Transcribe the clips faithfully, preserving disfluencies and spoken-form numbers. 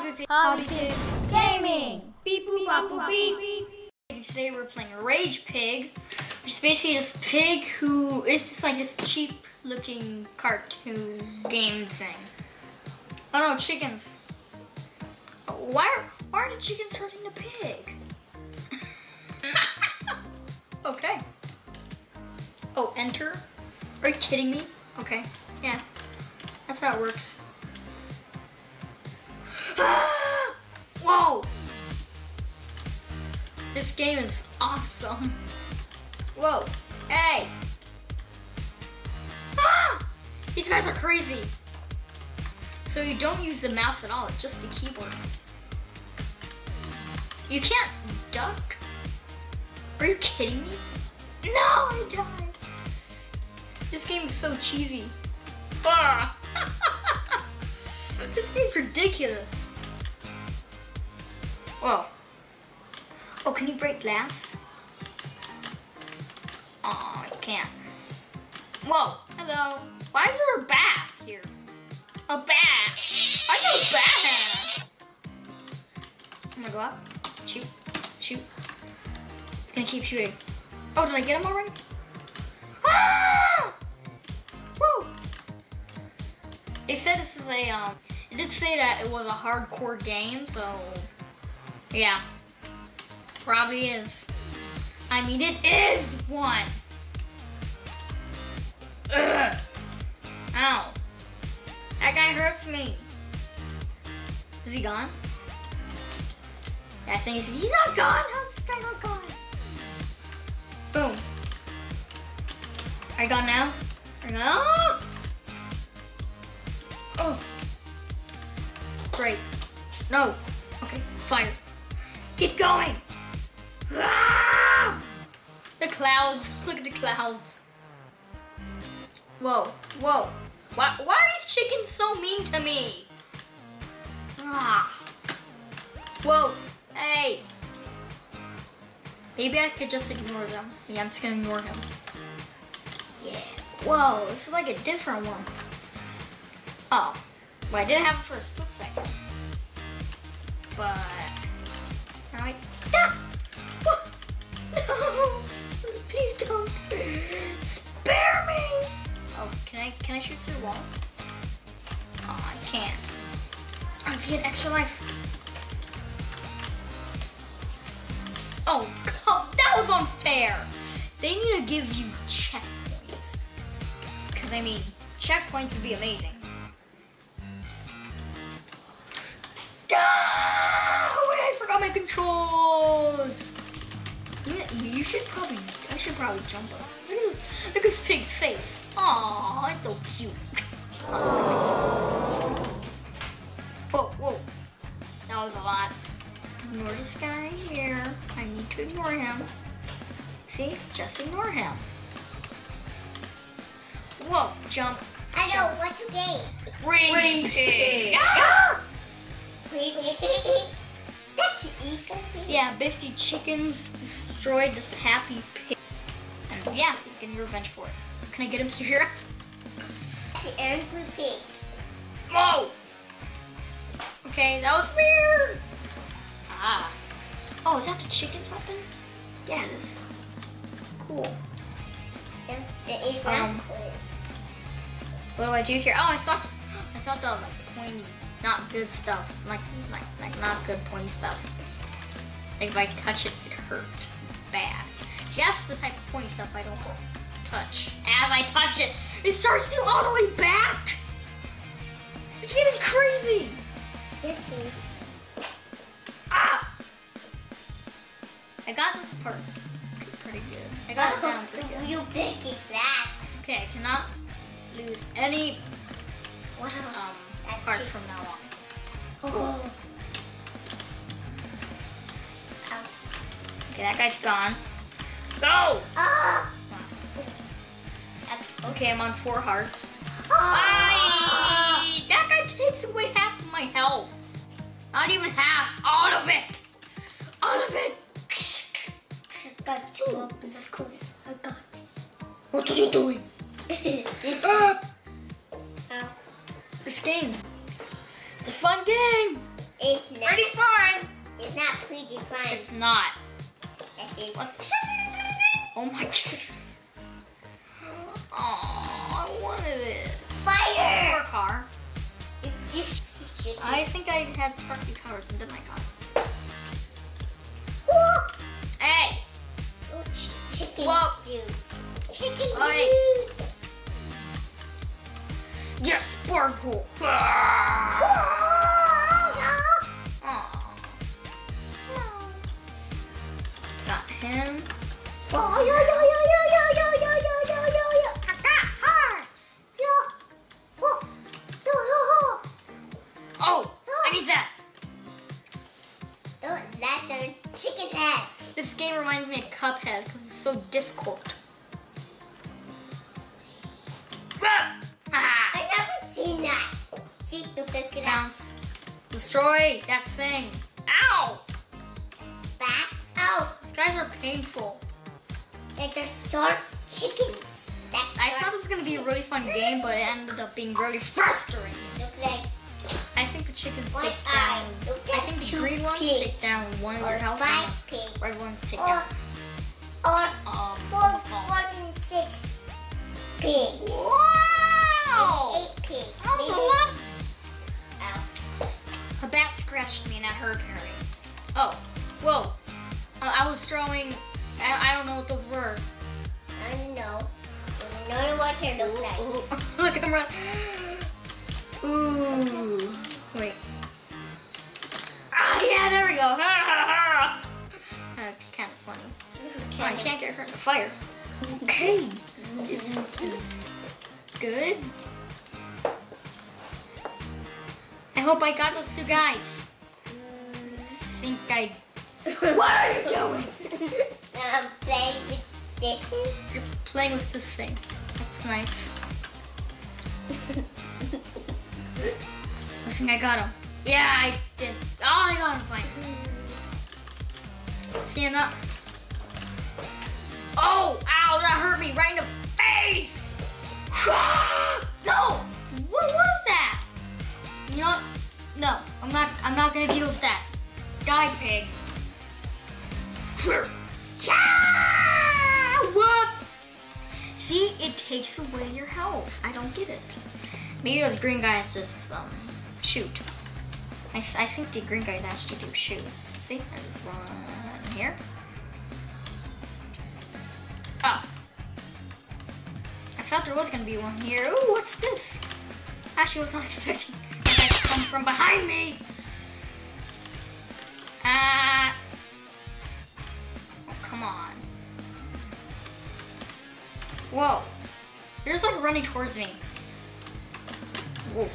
Hobby Pig, Hobby Pig Gaming! Beep boop bop boop beep! Today we're playing Rage Pig, which is basically this pig who is just like this cheap looking cartoon game thing. Oh no, chickens. Why are, why are the chickens hurting the pig? Okay. Oh, enter? Are you kidding me? Okay, yeah. That's how it works. Whoa! This game is awesome. Whoa! Hey! Ah! These guys are crazy. So you don't use the mouse at all, just the keyboard. You can't duck? Are you kidding me? No, I died. This game is so cheesy. Ah. This game's ridiculous. Whoa. Oh, can you break glass? Oh, I can't. Whoa. Hello. Why is there a bat here? A bat. Why is there a bat? I'm gonna go up. Shoot. Shoot. It's gonna keep shooting. Oh, did I get him already? Ah! Woo! They said this is a, um, it did say that it was a hardcore game, so, yeah. Probably is. I mean, it is one! Ugh! Ow. That guy hurts me. Is he gone? Yeah, I think he's, he's not gone! How's this guy not gone? Boom. Are you gone now? No! Oh! Great. No! Okay, fire. Keep going! Ah! The clouds. Look at the clouds. Whoa, whoa. Why, why are these chickens so mean to me? Ah. Whoa, hey! Maybe I could just ignore them. Yeah, I'm just gonna ignore him. Yeah. Whoa, this is like a different one. Oh. Well, I didn't have it for a split second. But. Now I. Ah! What? No! Please don't. Spare me! Oh, can I, can I shoot through walls? Oh, I can't. I get extra life. Oh, that was unfair. They need to give you checkpoints. Because, I mean, checkpoints would be amazing. Oh, wait, I forgot my controls. You, you should probably, I should probably jump up. Look at this, look at this pig's face. Aw, it's so cute. Whoa, whoa. That was a lot. Ignore this guy here. I need to ignore him. See? Just ignore him. Whoa, jump. I know, jump. What's your game? Rage Pig. Ah! Rage Pig. That's evil. Yeah, basically chickens destroyed this happy pig. And yeah, you can get revenge for it. Can I get him, Sahira? The angry pig. Whoa! Okay, that was weird. Ah. Oh, is that the chicken's weapon? Yeah, it is. Cool. Yeah, it is not um, cool. What do I do here? Oh, I saw, I saw the like pointy, not good stuff. Like, like, like not good pointy stuff. Like if I touch it, it hurt bad. See, that's the type of pointy stuff I don't touch. As I touch it, it starts to all the way back. This game is crazy. This is. Ah! I got this part. Pretty good. I got it down pretty good. You break it glass. Okay, I cannot lose any wow, um, parts cheap. From now on. Oh. Ow. Okay, that guy's gone. Go! Ah. Okay, I'm on four hearts. Ah. Bye! That guy takes away half of my health. Not even half, all of it. All of it. Got you. Ooh, this is cool. I got you. What are you doing? This, ah! This game. It's a fun game. It's not. Predefined. It's not predefined. It's not. That's it. What's oh my god. Oh, I wanted it. Fire! Or car. It, it sh it I think I had sparkly colors and then I got it. Whoa. Hey! Oh, ch chicken dude. Chicken dude. Yes, sparkle. Him. Oh, yo, yo, yo, yo, yo, yo, yo, yo, yo, yo, yo. I got hearts. Yo. Oh. Yo, yo, yo. Oh, I need that. Don't let them chicken heads. This game reminds me of Cuphead because it's so difficult. I've never seen that. See, you pick it up. Destroy that thing. Ow. Back. Ow. Guys are painful. Like they're sort chickens. That I thought it was gonna be a really fun game, but it ended up being really frustrating. Look like I think the chickens take down. Like I think the green ones take down one of their health. Five pigs. Red ones take or, down. Or um, four, four and six pigs. Wow! Like eight pigs. That was a lot. Ow. A bat scratched me and that hurt apparently. Oh, whoa. Uh, I was throwing, I, I don't know what those were. I don't know. I don't know what they look like. Look, I'm running. Ooh. Wait. Ah, oh, yeah, there we go. That's kind of funny. Okay. Oh, I can't get hurt in the fire. Okay. Is this good? I hope I got those two guys. I think I what are you doing? I'm um, playing with this thing. You're playing with this thing. That's nice. I think I got him. Yeah, I did. Oh, I got him fine. See him up. Oh, ow, that hurt me right in the face. No! What was that? You know what? No, I'm not I'm not gonna deal with that. Die, pig. Yeah! What? See, it takes away your health. I don't get it. Maybe those green guys just um shoot. I, th I think the green guys actually do shoot. I think there's one here. Oh. I thought there was gonna be one here. Ooh, what's this? Actually, I was not expecting that to come from behind me. Ah. Uh, Come on. Whoa. There's like running towards me. Whoa.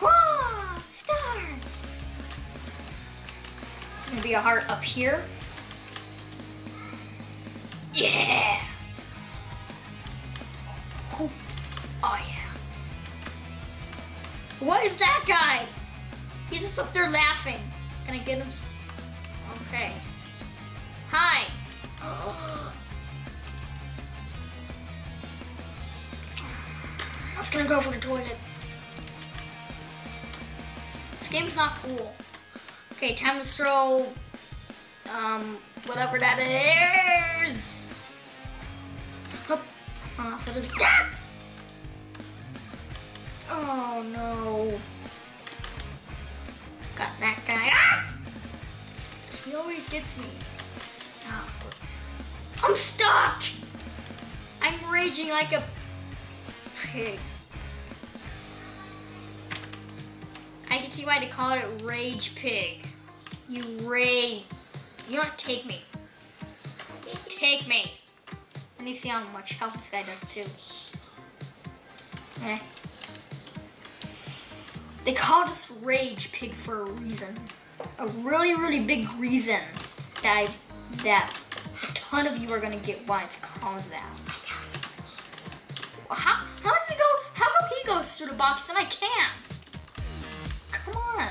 Whoa! Stars! It's gonna be a heart up here. Yeah! Oh, oh yeah. What is that guy? He's just up there laughing. Gonna get him. Okay. Hi. I was gonna go for the toilet. This game's not cool. Okay, time to throw um whatever that is. Hup. Uh, so this ah! Oh no. Got that guy. Ah! He always gets me. Oh. I'm stuck! I'm raging like a pig. I can see why they call it Rage Pig. You rage. You don't take me. Take me. Let me see how much health this guy does too. Eh. They call this Rage Pig for a reason. A really, really big reason that I, that a ton of you are gonna get why it's called that. How how does it go? How come he goes through the box and I can't? Come on!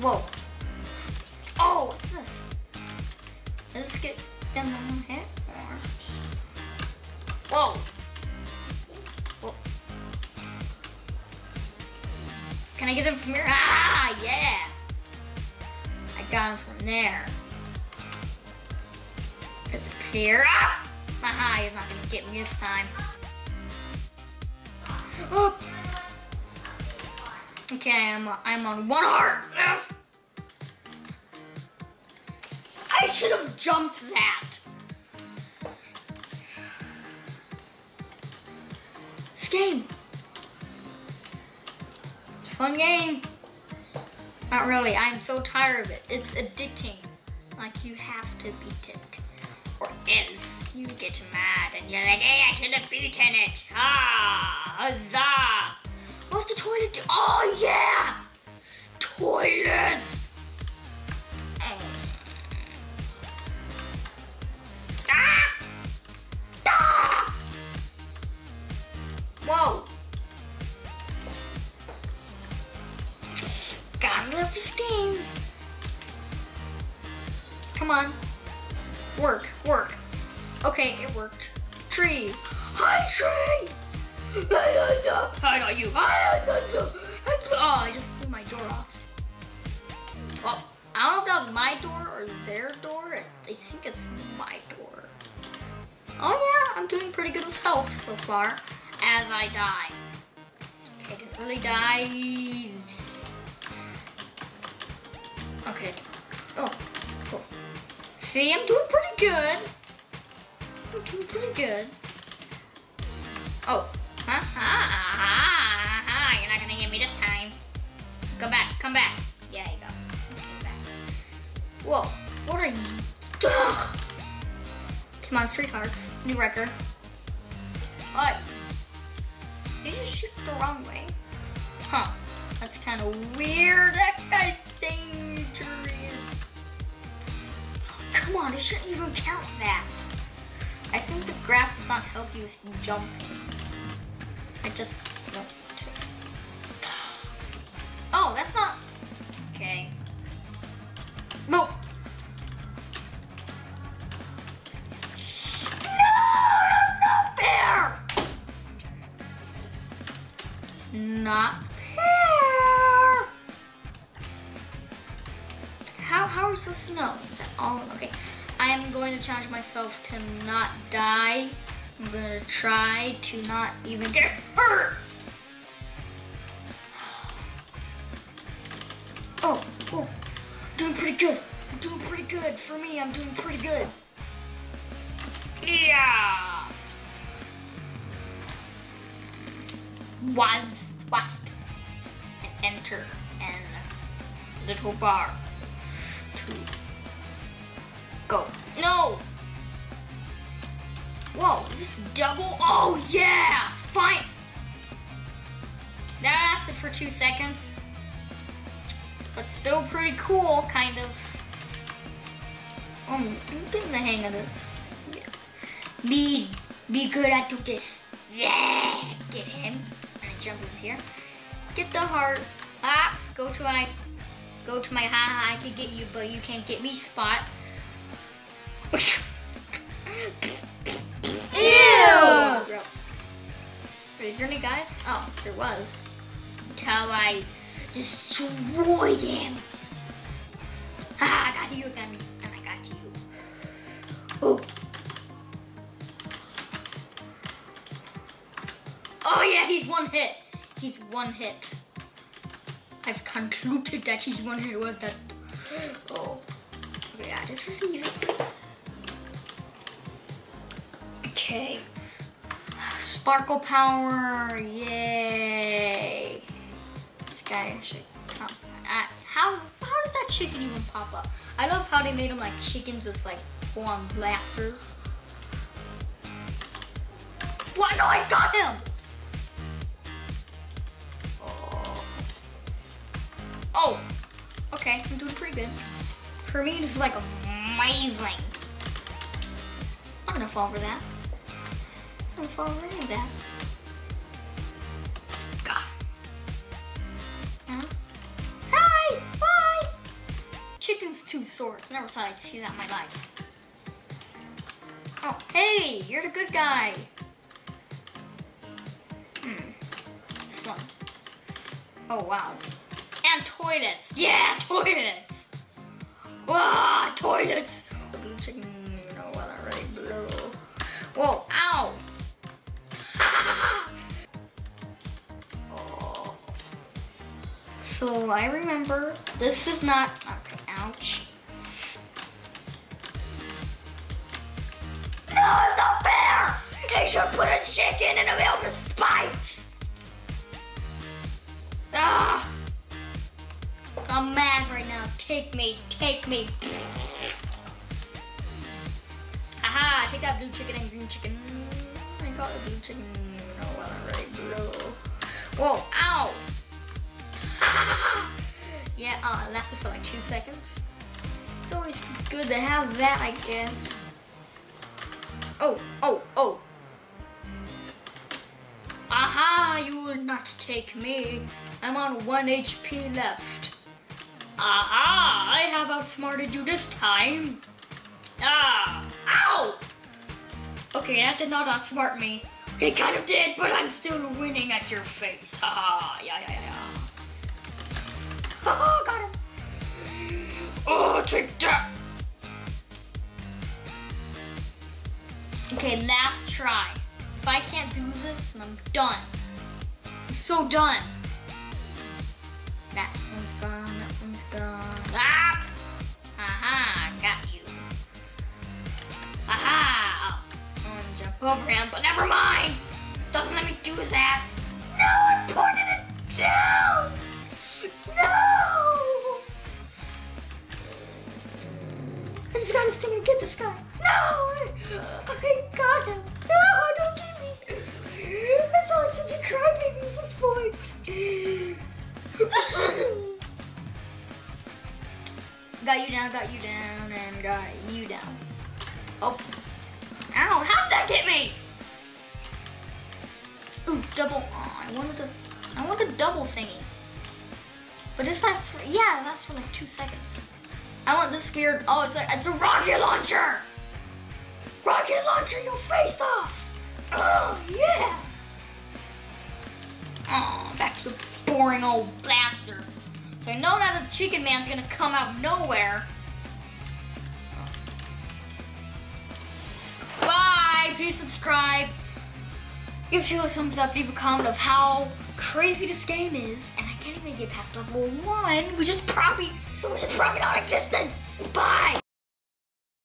Whoa! Oh, what's this? Does this get them one hit? Whoa! Whoa! Can I get him from here? Ah, yeah! I got him from there. It's clear. Ah! Haha, he's not gonna get me this time. Oh! Okay, I'm, I'm on one heart. Ugh. I should have jumped that. This game. It's a fun game. Not really, I'm so tired of it. It's addicting. Like you have to beat it. Or else you get mad and you're like, hey, I should have beaten it. Ah, huzzah. What's the toilet do? Oh yeah! Toilets! Oh. Ah! Ah! Whoa! Gotta love this game. Come on. Work, work. Okay, it worked. Tree! Hi, tree! I got you. I got you. Oh, I just blew my door off. Well, I don't know if that was my door or their door. I think it's my door. Oh yeah, I'm doing pretty good with health so far as I die. Okay, I didn't really die. Okay. Oh, cool. See, I'm doing pretty good. I'm doing pretty good. Oh. Ha ha ha ha! You're not gonna get me this time. Come back, come back. Yeah, you go. Come back. Whoa! What are you? Ugh. Come on, street hearts. New record. What? Did you shoot the wrong way? Huh? That's kind of weird. That guy's dangerous. Come on, it shouldn't even count that. I think the grass does not help you with jumping. I just don't twist. Oh, that's not okay. No. No, that's not fair. Not fair. How how are we supposed to know? Is that all? Okay. I am going to challenge myself to not die. I'm gonna try to not even get hurt. Oh, oh, doing pretty good. I'm doing pretty good for me. I'm doing pretty good. Yeah. Was, was, and enter and little bar to go. No. Whoa, is this double? Oh yeah, fine. That lasted for two seconds. But still pretty cool, kind of. Oh, I'm getting the hang of this. Yeah. Be, be good at this. Yeah, get him. And I jump over here. Get the heart. Ah, go to my, go to my haha, I can get you, but you can't get me spot. Ew! Ew. Gross. Wait, is there any guys? Oh, there was. Until I destroyed him. Ah, I got you, I got me, and I got you. Oh. Oh yeah, he's one hit. He's one hit. I've concluded that he's one hit. Was that? Oh. Yeah, this is easy. Okay, sparkle power, yay! This guy should pop. Uh, how how does that chicken even pop up? I love how they made them like chickens with like full-on blasters. Why no? I got him. Oh. Oh. Okay, I'm doing pretty good. For me, this is like amazing. I'm gonna fall for that. I'm gonna fall right in that. God. Huh? Hi! Bye! Chickens, two swords. Never thought I'd see that in my life. Oh, hey! You're the good guy! Hmm. This one. Oh, wow. And toilets. Yeah, toilets. Ah, toilets. Blue chicken, you know what I really blew. Whoa, ow. Oh. So I remember this is not, okay, ouch. No, it's not fair. They should put a chicken in a milk with spikes. Ugh. I'm mad right now. Take me, take me. Aha, take that blue chicken and green chicken. I got the blue chicken. You know what I really blew. Whoa, ow. Yeah, uh, it lasted for like two seconds. It's always good to have that, I guess. Oh, oh, oh. Aha, you will not take me. I'm on one H P left. Aha, I have outsmarted you this time. Ah, ow! Okay, that did not outsmart me. It kind of did, but I'm still winning at your face. Haha, yeah, yeah, yeah. Oh, got him. Oh, take that. Okay, last try. If I can't do this, then I'm done. I'm so done. That one's gone, that one's gone. Ah! Aha, got you. Aha! I'm gonna jump over him, but never mind! Doesn't let me do that. No, I pointed it down! No! I just gotta stay and get this guy. No! I got him! No, don't give me! I felt like such a crybaby at this point. Got you down, got you down, and got you down. Oh. Ow, how'd that get me? Ooh, double. Oh, I wanted the I want the double thingy. But is that for, yeah, that's for like two seconds. I want this weird, oh, it's a, it's a rocket launcher! Rocket launcher your face off! Oh, yeah! Oh, back to the boring old blaster. So I know that the chicken man's gonna come out of nowhere. Bye! Please subscribe. Give us a thumbs up, leave a comment of how crazy this game is. And I can't even get past level one, which is probably, which is probably non-existent. Bye!